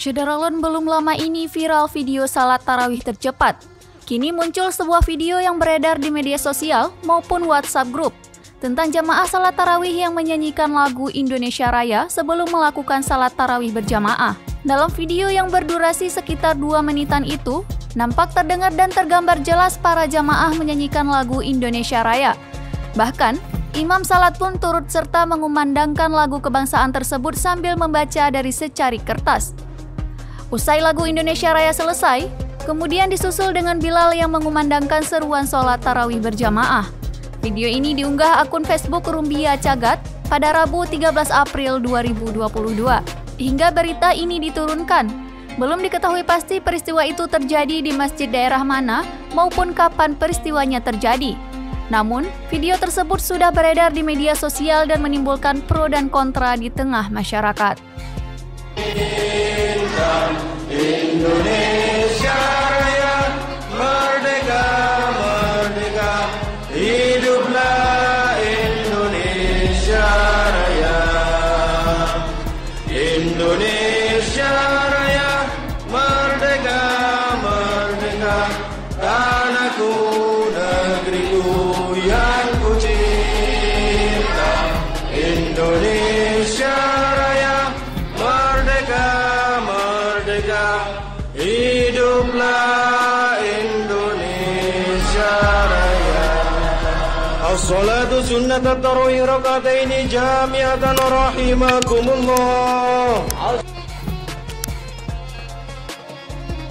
Syedara Lon, belum lama ini viral video salat tarawih tercepat. Kini muncul sebuah video yang beredar di media sosial maupun WhatsApp grup tentang jamaah salat tarawih yang menyanyikan lagu Indonesia Raya sebelum melakukan salat tarawih berjamaah. Dalam video yang berdurasi sekitar 2 menitan itu, nampak terdengar dan tergambar jelas para jamaah menyanyikan lagu Indonesia Raya. Bahkan, imam salat pun turut serta mengumandangkan lagu kebangsaan tersebut sambil membaca dari secari kertas. Usai lagu Indonesia Raya selesai, kemudian disusul dengan Bilal yang mengumandangkan seruan sholat tarawih berjamaah. Video ini diunggah akun Facebook Rumbiya Cagat pada Rabu 13 April 2022. Hingga berita ini diturunkan, belum diketahui pasti peristiwa itu terjadi di masjid daerah mana maupun kapan peristiwanya terjadi. Namun, video tersebut sudah beredar di media sosial dan menimbulkan pro dan kontra di tengah masyarakat. Indonesia Raya, merdeka, merdeka, hiduplah Indonesia Raya. Indonesia Raya, merdeka, merdeka, tanahku, negeriku yang ku cinta. Indonesia Raya, merdeka, merdeka, hiduplah Indonesia Raya. As-salatu sunnat at-tarawih rak'ataini jami'atan rahimakumullah.